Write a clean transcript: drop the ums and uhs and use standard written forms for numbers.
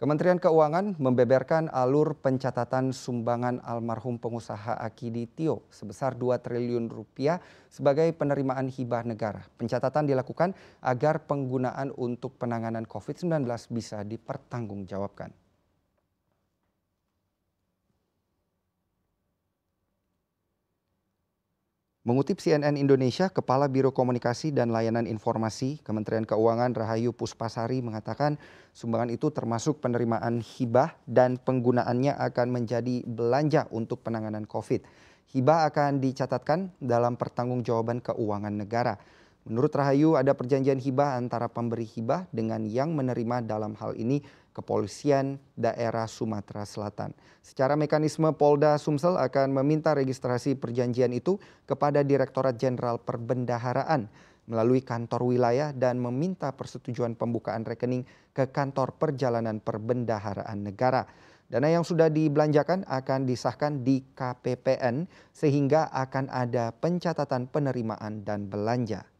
Kementerian Keuangan membeberkan alur pencatatan sumbangan almarhum pengusaha Akidi Tio sebesar Rp2 triliun sebagai penerimaan hibah negara. Pencatatan dilakukan agar penggunaan untuk penanganan COVID-19 bisa dipertanggungjawabkan. Mengutip CNN Indonesia, Kepala Biro Komunikasi dan Layanan Informasi Kementerian Keuangan Rahayu Puspasari mengatakan sumbangan itu termasuk penerimaan hibah dan penggunaannya akan menjadi belanja untuk penanganan COVID. Hibah akan dicatatkan dalam pertanggungjawaban keuangan negara. Menurut Rahayu, ada perjanjian hibah antara pemberi hibah dengan yang menerima, dalam hal ini Kepolisian Daerah Sumatera Selatan. Secara mekanisme, Polda Sumsel akan meminta registrasi perjanjian itu kepada Direktorat Jenderal Perbendaharaan melalui kantor wilayah dan meminta persetujuan pembukaan rekening ke kantor perjalanan perbendaharaan negara. Dana yang sudah dibelanjakan akan disahkan di KPPN sehingga akan ada pencatatan penerimaan dan belanja.